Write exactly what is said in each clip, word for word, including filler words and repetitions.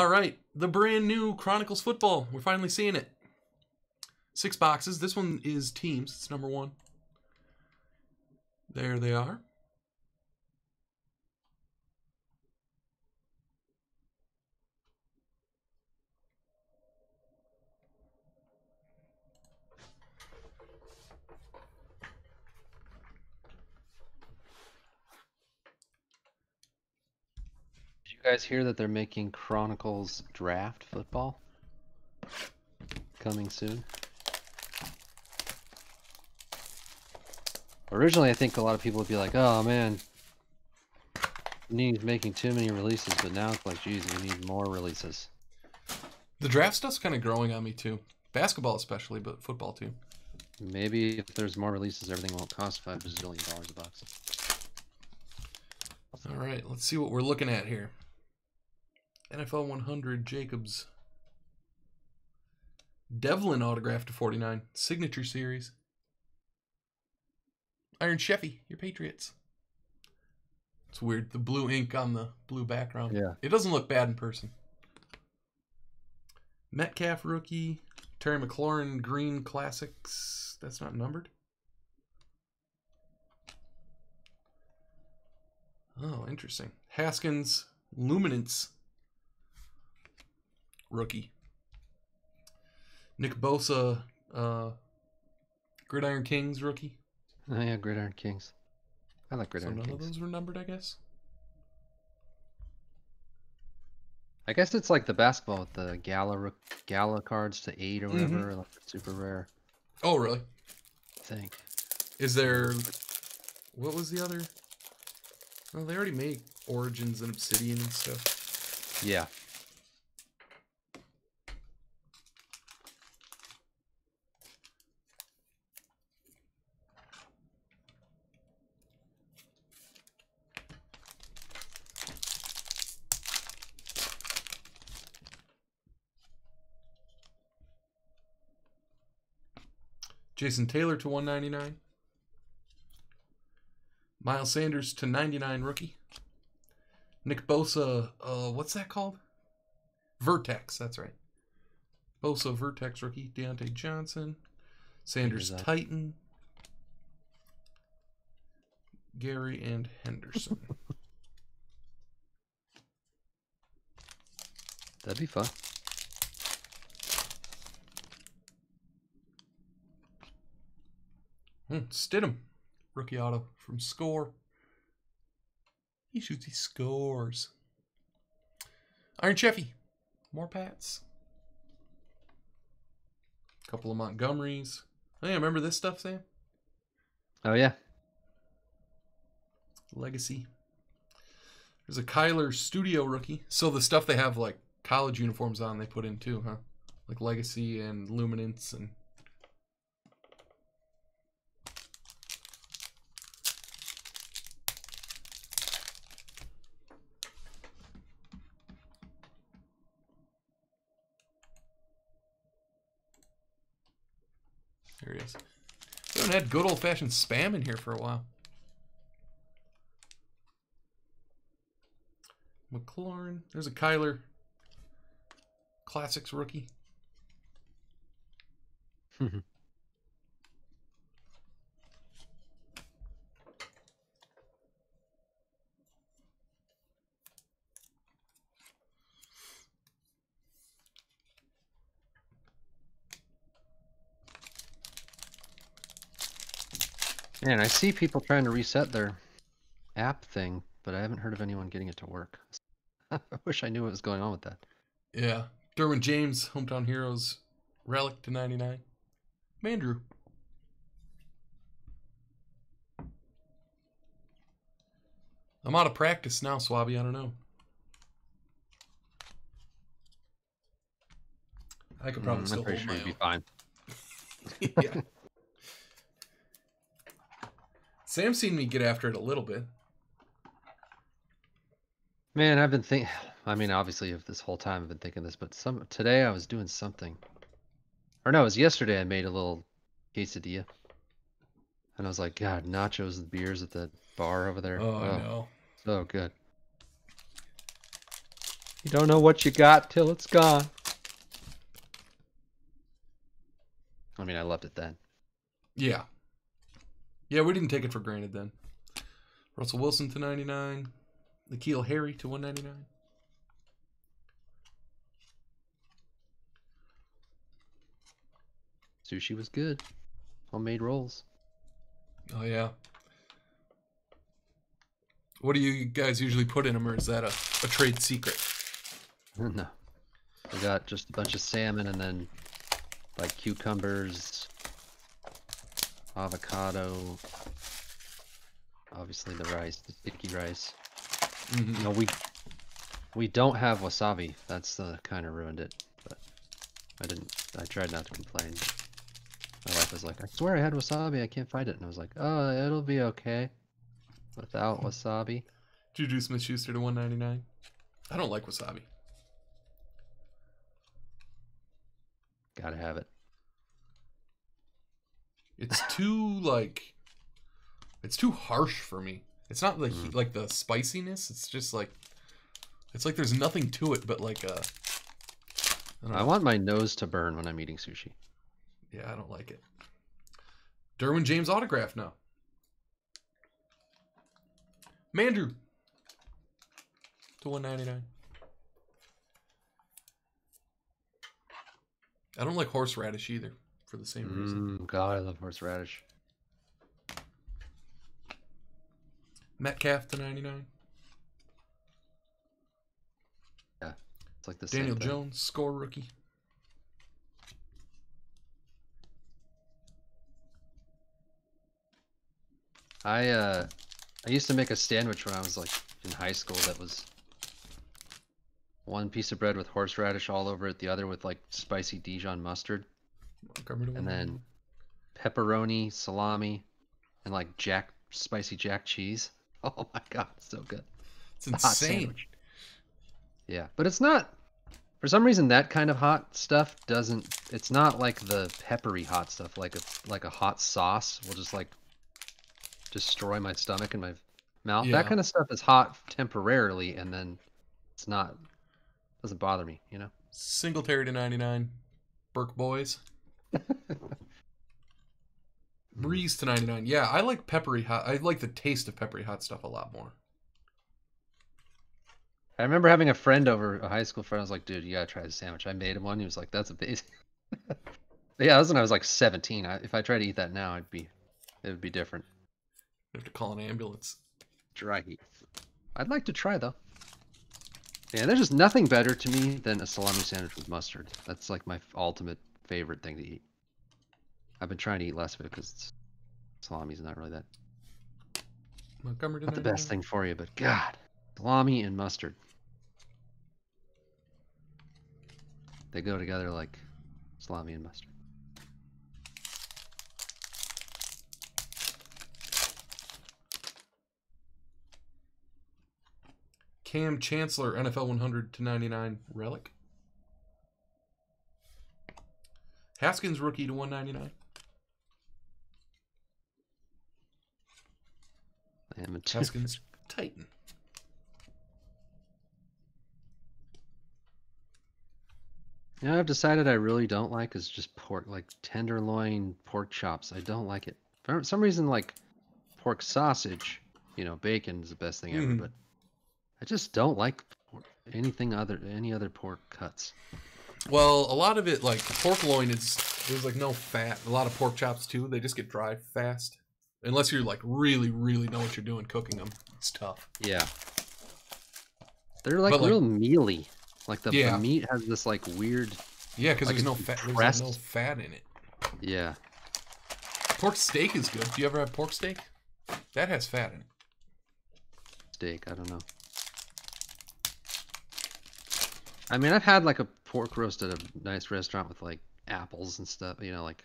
All right, the brand new Chronicles football. We're finally seeing it. Six boxes. This one is teams. It's number one. There they are. You guys hear that they're making Chronicles draft football coming soon? Originally, I think a lot of people would be like, oh man, Panini's making too many releases, but now it's like, geez, we need more releases. The draft stuff's kind of growing on me too. Basketball especially, but football too. Maybe if there's more releases, everything won't cost five bazillion dollars a box. All right, let's see what we're looking at here. N F L one hundred Jacobs. Devlin autograph to forty-nine. Signature series. Iron Chefy, your Patriots. It's weird, the blue ink on the blue background. Yeah. It doesn't look bad in person. Metcalf rookie. Terry McLaurin green classics. That's not numbered. Oh, interesting. Haskins Luminance rookie. Nick Bosa uh, Gridiron Kings rookie. Oh yeah, Gridiron Kings. I like Gridiron Kings. So none Kings. of those were numbered, I guess. I guess it's like the basketball with the gala gala cards to eight or whatever, mm-hmm. like super rare. Oh really? I think. Is there? What was the other? Well, they already make Origins and Obsidian and stuff. Yeah. Jason Taylor to one ninety-nine. Miles Sanders to ninety-nine rookie. Nick Bosa, uh, what's that called? Vertex, that's right. Bosa Vertex rookie. Deontay Johnson. Sanders Titan. Gary and Henderson. That'd be fun. Hmm, Stidham. Rookie auto from Score. He shoots, he scores. Iron Cheffy. More Pats. Couple of Montgomerys. Hey, remember this stuff, Sam? Oh, yeah. Legacy. There's a Kyler Studio rookie. So the stuff they have, like, college uniforms on, they put in too, huh? Like Legacy and Luminance and... Here he is. We haven't had good old-fashioned spam in here for a while. McLaurin. There's a Kyler Classics rookie. Man, I see people trying to reset their app thing, but I haven't heard of anyone getting it to work. I wish I knew what was going on with that. Yeah. Derwin James, Hometown Heroes, Relic to ninety-nine. Mandrew. I'm out of practice now, Swabby. I don't know. I could probably mm, still I'm pretty hold sure you'd be fine. Yeah. Sam's seen me get after it a little bit. Man, I've been thinking... I mean, obviously, if this whole time I've been thinking this, but some today I was doing something. Or no, it was yesterday I made a little quesadilla. And I was like, God, nachos and beers at the bar over there. Oh, oh I know. So good. You don't know what you got till it's gone. I mean, I loved it then. Yeah. Yeah, we didn't take it for granted then. Russell Wilson to ninety-nine. Nikhil Harry to one ninety-nine. Sushi was good. Homemade rolls. Oh, yeah. What do you guys usually put in them, or is that a, a trade secret? No. I got just a bunch of salmon and then, like, cucumbers, avocado, obviously the rice, the sticky rice. Mm-hmm. No, we we don't have wasabi. That's the kind of ruined it, but I didn't. I tried not to complain. My wife was like, "I swear I had wasabi. I can't find it," and I was like, "Oh, it'll be okay without wasabi." Juju Smith-Schuster to one ninety-nine. I don't like wasabi. Gotta have it. It's too like, it's too harsh for me. It's not like mm. like the spiciness. It's just like, it's like there's nothing to it but like a. I, don't know. I want my nose to burn when I'm eating sushi. Yeah, I don't like it. Derwin James autograph now. Mandrew to one ninety-nine. I don't like horseradish either, for the same reason. Mm, God, I love horseradish. Metcalf to ninety-nine. Yeah, it's like the Daniel same Jones, score rookie. I uh, I used to make a sandwich when I was like in high school that was one piece of bread with horseradish all over it, the other with like spicy Dijon mustard, and then pepperoni, salami, and like jack spicy jack cheese. Oh my god, it's so good. It's insane. Hot sandwich. Yeah, but it's not, for some reason that kind of hot stuff doesn't, it's not like the peppery hot stuff, like a, like a hot sauce will just like destroy my stomach and my mouth. Yeah. That kind of stuff is hot temporarily and then it's not, doesn't bother me, you know? Singletary to ninety-nine. Burke Boys. Breeze to ninety-nine. Yeah, I like peppery hot. I like the taste of peppery hot stuff a lot more. I remember having a friend over, a high school friend. I was like, dude, you gotta try this sandwich. I made him one. He was like, that's amazing. Yeah, that was when I was like seventeen. I, if I tried to eat that now, I'd be, it would be different. You have to call an ambulance. Dry heat. I'd like to try, though. Yeah, there's just nothing better to me than a salami sandwich with mustard. That's like my ultimate favorite thing to eat. I've been trying to eat less of it because salami's not really that. Montgomery, not the best thing for you, but God, salami and mustard. They go together like salami and mustard. Cam Chancellor, N F L one hundred to ninety-nine relic. Haskins rookie to one ninety-nine. I am a Haskins Titan. You know what I've decided I really don't like is just pork, like tenderloin pork chops. I don't like it. For some reason, like pork sausage, you know, bacon is the best thing mm-hmm. ever, but I just don't like pork, anything other any other pork cuts. Well, a lot of it, like pork loin, is there's like no fat. A lot of pork chops too, they just get dry fast. Unless you're like really, really know what you're doing cooking them, it's tough. Yeah, they're like but real like, mealy. Like the, yeah. the meat has this like weird. Yeah, because like there's no fat. There's like no fat in it. Yeah. Pork steak is good. Do you ever have pork steak? That has fat in it. Steak, I don't know. I mean, I've had like a pork roast at a nice restaurant with like apples and stuff, you know, like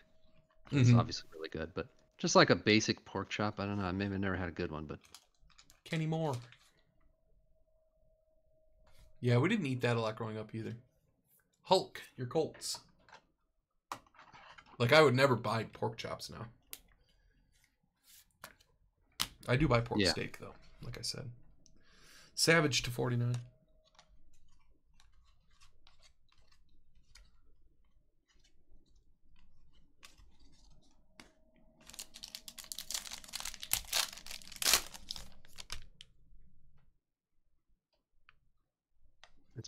it's mm-hmm. obviously really good, but just like a basic pork chop. I don't know. I maybe never had a good one, but Kenny Moore. Yeah, we didn't eat that a lot growing up either. Hulk, your Colts. Like I would never buy pork chops now. I do buy pork yeah. steak though, like I said. Savage to forty-nine.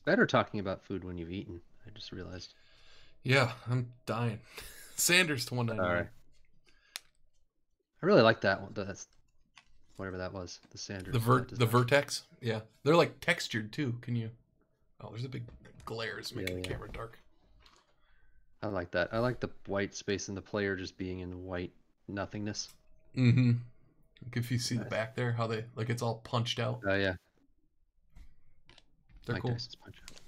better talking about food when you've eaten. I just realized. Yeah, I'm dying. Sanders to one ninety-nine. All right. I really like that one. That's whatever that was. The Sanders. The ver the Vertex. Yeah, they're like textured too. Can you? Oh, there's a big glare. It's making yeah, yeah. the camera dark. I like that. I like the white space and the player just being in the white nothingness. Mm-hmm. If you see nice. the back there, how they like it's all punched out. Oh yeah. They're like cool. Dice, punch out.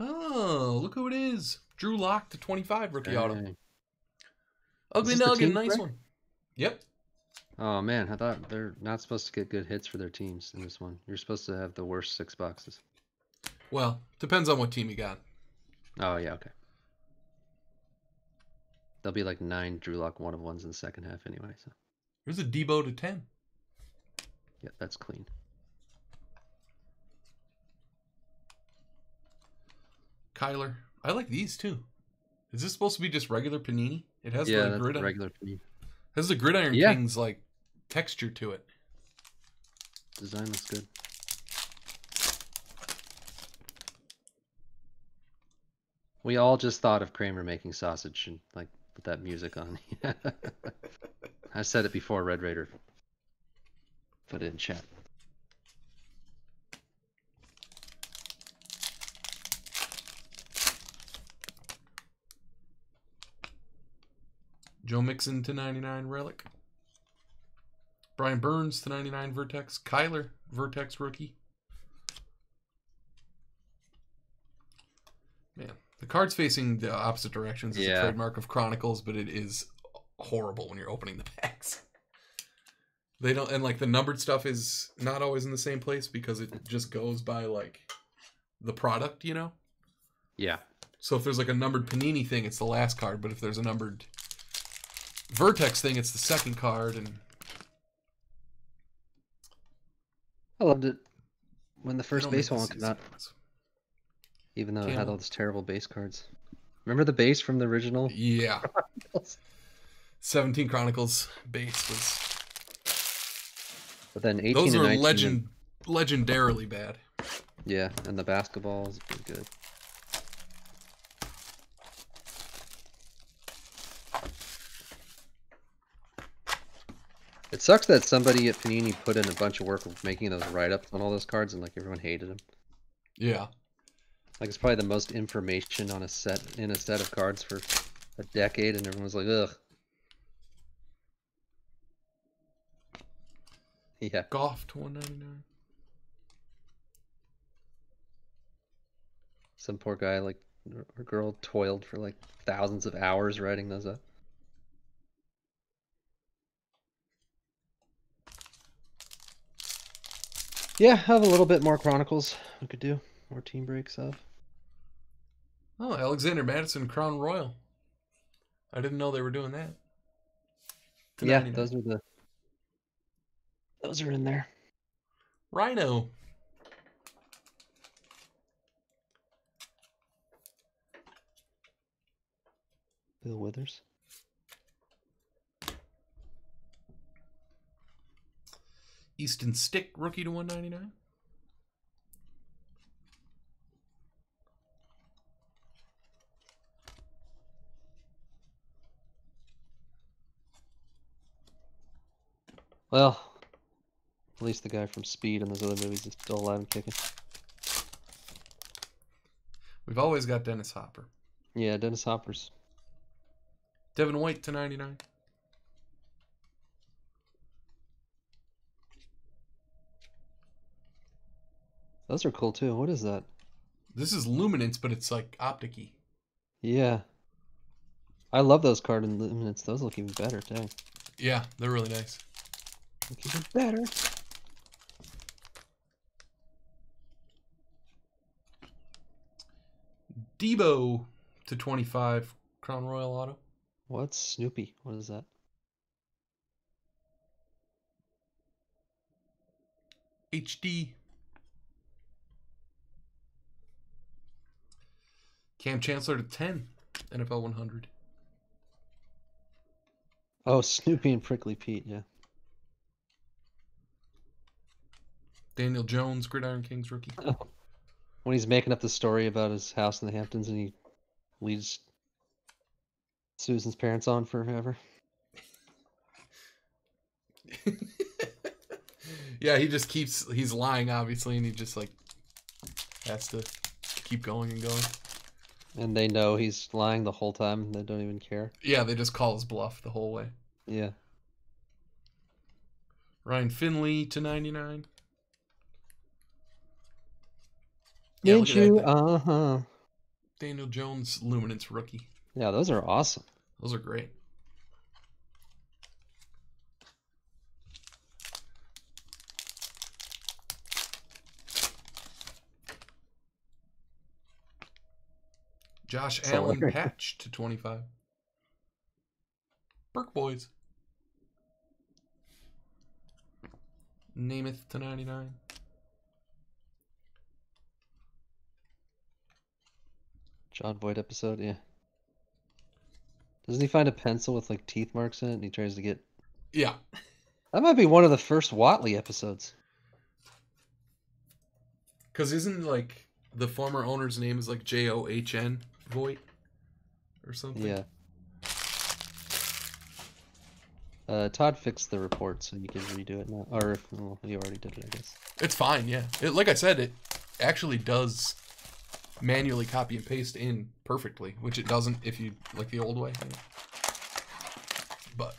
Oh, look who it is. Drew Lock to twenty-five rookie auto. Ugly Nugget, nice one. Yep. Oh, man, I thought they're not supposed to get good hits for their teams in this one. You're supposed to have the worst six boxes. Well, depends on what team you got. Oh, yeah, okay. There'll be like nine Drew Lock one-of-ones in the second half anyway. So. Here's a Debo to ten. Yeah, that's clean. Kyler. I like these too. Is this supposed to be just regular Panini? It has yeah, the like, gridiron. Regular Panini. Has the Gridiron yeah. Kings like texture to it. Design looks good. We all just thought of Kramer making sausage and like put that music on. I said it before, Red Raider. Put it in chat. Joe Mixon to ninety-nine relic. Brian Burns to ninety-nine Vertex. Kyler Vertex rookie. Man, the cards facing the opposite directions is yeah. a trademark of Chronicles, but it is horrible when you're opening the packs. They don't, and like the numbered stuff is not always in the same place because it just goes by like the product, you know? Yeah. So if there's like a numbered Panini thing, it's the last card, but if there's a numbered Vertex thing, it's the second card. And I loved it when the first base one came out, even though Can't it had all those terrible base cards. Remember the base from the original? Yeah. Chronicles? seventeen Chronicles base was. But then eighteen. Those are and legend, legendarily bad. Yeah, and the basketball is pretty good. It sucks that somebody at Panini put in a bunch of work of making those write-ups on all those cards, and like everyone hated them. Yeah, like it's probably the most information on a set in a set of cards for a decade, and everyone's like, "Ugh." Yeah. Goff to one ninety nine. Some poor guy, like or girl, toiled for like thousands of hours writing those up. Yeah, have a little bit more Chronicles we could do. More team breaks of. Oh, Alexander Madison, Crown Royal. I didn't know they were doing that. Yeah, ninety-nine. Those are the... Those are in there. Rhino. Bill Withers. Easton Stick, rookie to one ninety-nine. Well, at least the guy from Speed and those other movies is still alive and kicking. We've always got Dennis Hopper. Yeah, Dennis Hopper's. Devin White to ninety-nine. Those are cool too. What is that? This is Luminance, but it's like optic-y. Yeah. I love those cards in Luminance. Those look even better too. Yeah, they're really nice. Look even better. Debo to twenty-five Crown Royal auto. What's Snoopy? What is that? H D. Cam Chancellor to ten, N F L one hundred. Oh, Snoopy and Prickly Pete, yeah. Daniel Jones, Gridiron Kings rookie. Oh. When he's making up the story about his house in the Hamptons and he leads Susan's parents on forever. Yeah, he just keeps, he's lying, obviously, and he just, like, has to keep going and going. And they know he's lying the whole time, and they don't even care. Yeah, they just call his bluff the whole way. Yeah. Ryan Finley to ninety-nine. Yeah, Did you? Uh-huh. Daniel Jones, Luminance rookie. Yeah, those are awesome. Those are great. Josh so Allen like patch to twenty-five. Burke Boys. Namath to ninety-nine. John Voight episode, yeah. Doesn't he find a pencil with like teeth marks in it and he tries to get... Yeah. That might be one of the first Watley episodes. Because isn't like the former owner's name is like J O H N? Voight or something. Yeah. Uh, Todd fixed the report, so you can redo it now. Or if well, you already did it, I guess. It's fine, yeah. It, like I said, it actually does manually copy and paste in perfectly, which it doesn't if you like the old way. But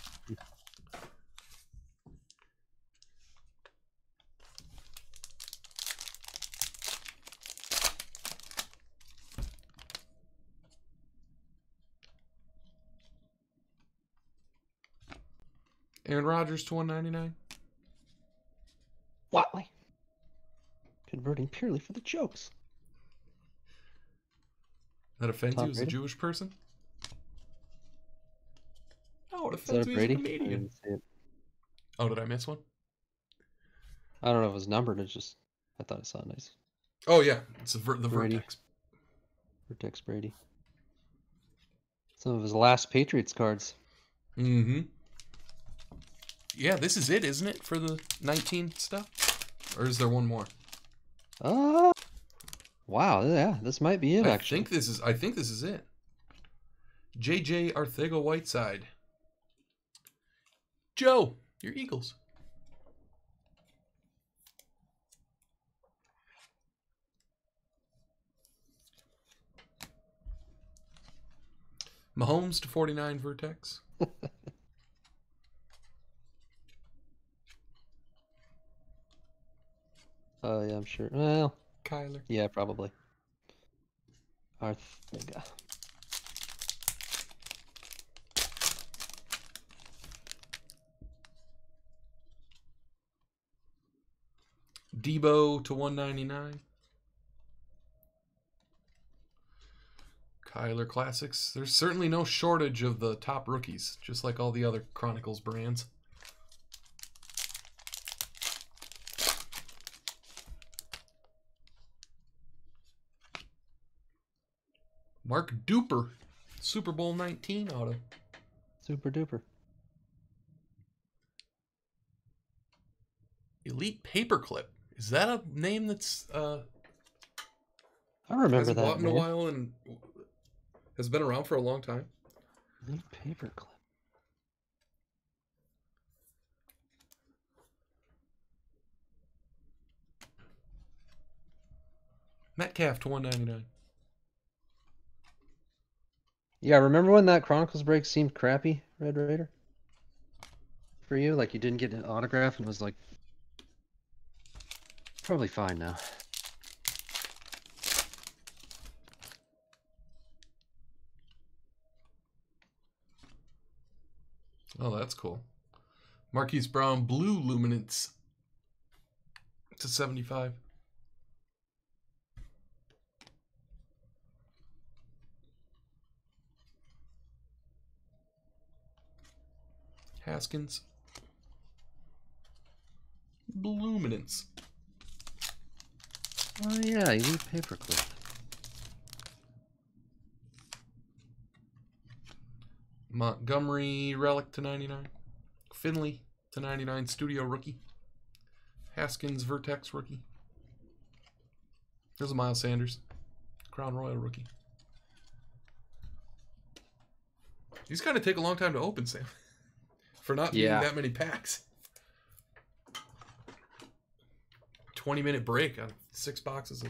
Aaron Rodgers to one ninety-nine. Watley. Converting purely for the jokes. That offends Tom you as Brady? A Jewish person? Oh, it offends me as a comedian. Oh, did I miss one? I don't know if it was numbered. It's just, I thought it sounded nice. Oh, yeah. It's a ver the Brady. Vertex. Vertex Brady. Some of his last Patriots cards. Mm-hmm. Yeah, this is it, isn't it, for the nineteen stuff? Or is there one more? Uh, wow, yeah, this might be it, I actually. Think this is, I think this is it. J J Arcega-Whiteside. Joe, your Eagles. Mahomes to forty-nine, Vertex. Oh, uh, yeah, I'm sure. Well, Kyler. Yeah, probably. Arthega. Debo to one ninety-nine. Kyler Classics. There's certainly no shortage of the top rookies, just like all the other Chronicles brands. Mark Duper, Super Bowl nineteen auto. Super Duper. Elite Paperclip. Is that a name that's... Uh, I remember that. Has been a while and has been around for a long time. Elite Paperclip. Metcalf to one ninety-nine. Yeah, remember when that Chronicles break seemed crappy, Red Raider? For you? Like you didn't get an autograph and was like... Probably fine now. Oh, that's cool. Marquise Brown, blue Luminance to seventy-five. Haskins. Luminance. Oh yeah, you need a paperclip. Montgomery relic to ninety-nine. Finley to ninety-nine, studio rookie. Haskins Vertex rookie. There's a Miles Sanders, Crown Royal rookie. These kind of take a long time to open, Sam, for not yeah. being that many packs. twenty minute break on six boxes of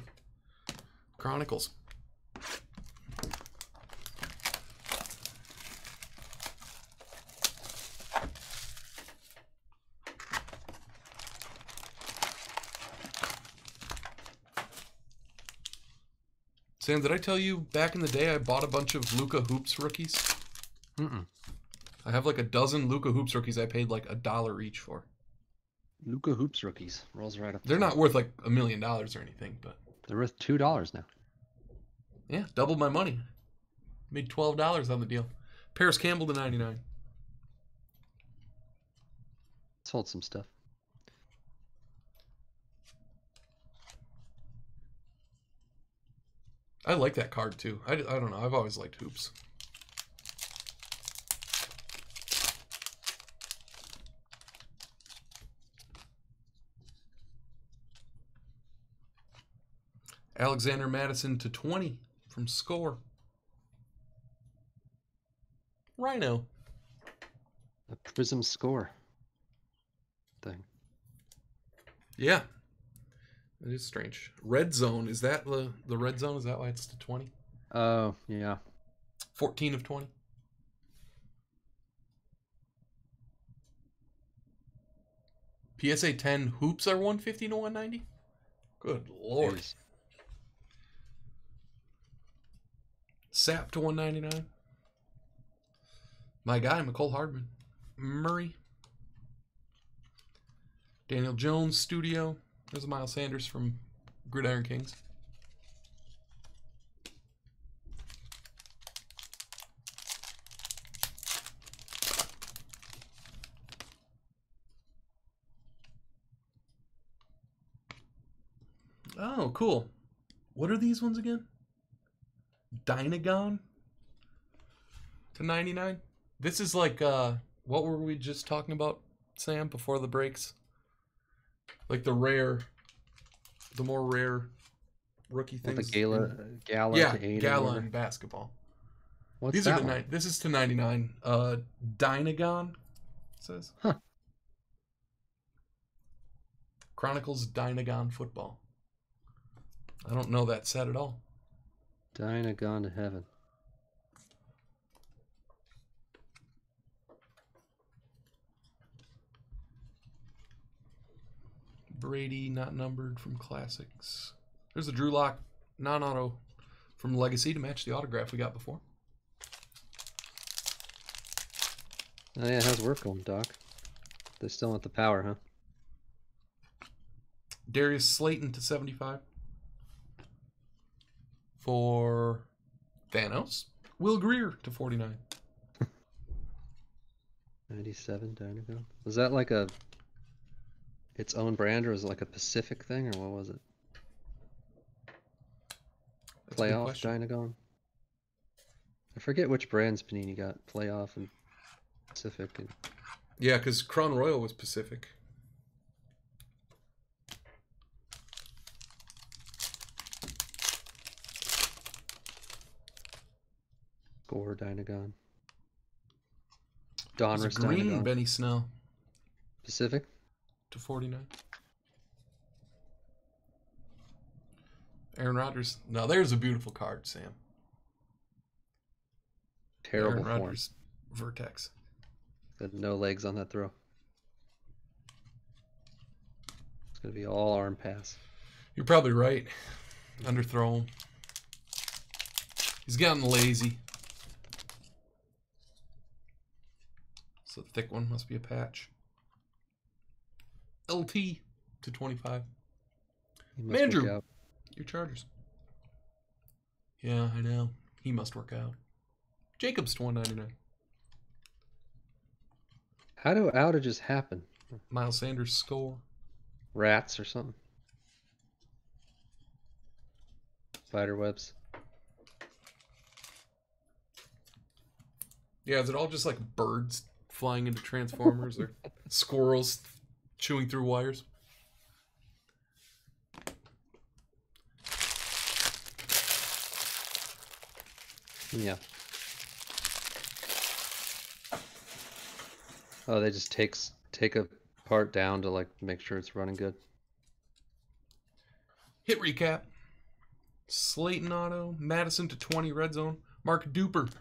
Chronicles. Sam, did I tell you back in the day I bought a bunch of Luka Hoops rookies? Mm-mm. I have like a dozen Luka Hoops rookies I paid like a dollar each for. Luka Hoops rookies. Rolls right up. They're not worth like a million dollars or anything, but... They're worth two dollars now. Yeah, doubled my money. Made twelve dollars on the deal. Paris Campbell to ninety-nine. Sold some stuff. I like that card, too. I, I don't know. I've always liked Hoops. Alexander Madison to twenty from Score. Rhino. A Prism Score thing. Yeah. It is strange. Red Zone. Is that the, the Red Zone? Is that why it's to twenty? Oh, yeah. fourteen of twenty. P S A ten Hoops are one fifty to one ninety? Good Lord. Jeez. Sap to one ninety-nine. My guy, Mecole Hardman. Murray. Daniel Jones, studio. There's a Miles Sanders from Gridiron Kings. Oh, cool. What are these ones again? Dynagon to ninety-nine. This is like, uh, what were we just talking about, Sam, before the breaks? Like the rare, the more rare rookie things. Well, the Gala, Gala, yeah, to eight Gala in basketball. What's These that are the nine. This is to ninety-nine. Uh, Dynagon it says. Huh. Chronicles Dynagon football. I don't know that set at all. Dynagon to heaven. Brady, not numbered, from Classics. There's a Drew Lock non-auto from Legacy to match the autograph we got before. Oh yeah, how's work going, Doc? They still want the power, huh? Darius Slayton to seventy-five. For Thanos, Will Greer to forty-nine. ninety-seven, Dynagon. Was that like a... its own brand, or was it like a Pacific thing, or what was it? That's Playoff Dynagon. I forget which brands Panini got. Playoff and Pacific. And... yeah, because Crown Royal was Pacific. Score Dynagon. Donruss Green Dynagon. Benny Snell. Pacific. To forty-nine. Aaron Rodgers. Now there's a beautiful card, Sam. Terrible Aaron Rodgers form. Vertex. Got no legs on that throw. It's gonna be all arm pass. You're probably right. Underthrow him. He's gotten lazy. So the thick one must be a patch. L T to twenty-five. Mandrew, your Chargers. Yeah, I know. He must work out. Jacobs to one ninety-nine. How do outages happen? Miles Sanders score. Rats or something. Spider webs. Yeah, is it all just like birds flying into transformers or squirrels chewing through wires? Yeah. Oh, they just takes take a part down to like make sure it's running good. Hit recap. Slayton auto, Madison to twenty, red zone, Mark Duper.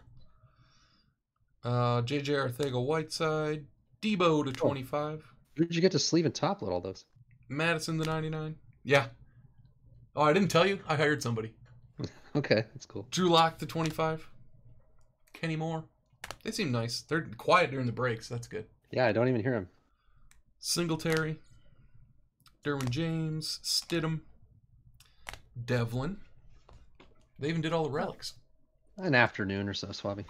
Uh, J J Arthego-Whiteside, Debo to twenty-five. Where did you get to sleeve and toplet all those? Madison to ninety-nine. Yeah. Oh, I didn't tell you. I hired somebody. Okay, that's cool. Drew Locke to twenty-five. Kenny Moore. They seem nice. They're quiet during the breaks. That's good. Yeah, I don't even hear him. Singletary. Derwin James. Stidham. Devlin. They even did all the relics. An afternoon or so, Swabby.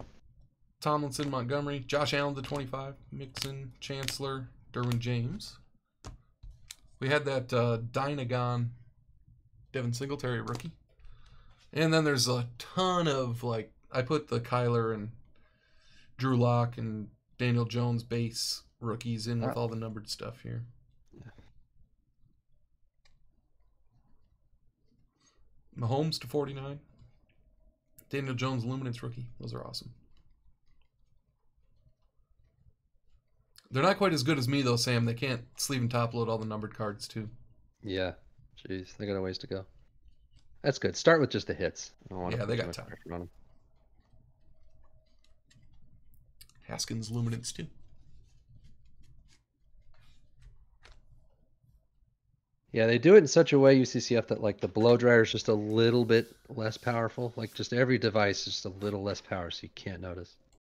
Tomlinson, Montgomery, Josh Allen to twenty-five, Mixon, Chancellor, Derwin James. We had that uh, Dynagon Devin Singletary rookie. And then there's a ton of, like, I put the Kyler and Drew Locke and Daniel Jones base rookies in with all the numbered stuff here. Yeah. Mahomes to forty-nine. Daniel Jones, Luminance rookie. Those are awesome. They're not quite as good as me, though, Sam. They can't sleeve and top load all the numbered cards, too. Yeah. Jeez, they got a ways to go. That's good. Start with just the hits. I don't want yeah, to they got time. On them. Haskins, Luminance, too. Yeah, they do it in such a way, U C C F, that like the blow dryer is just a little bit less powerful. Like just every device is just a little less power, so you can't notice.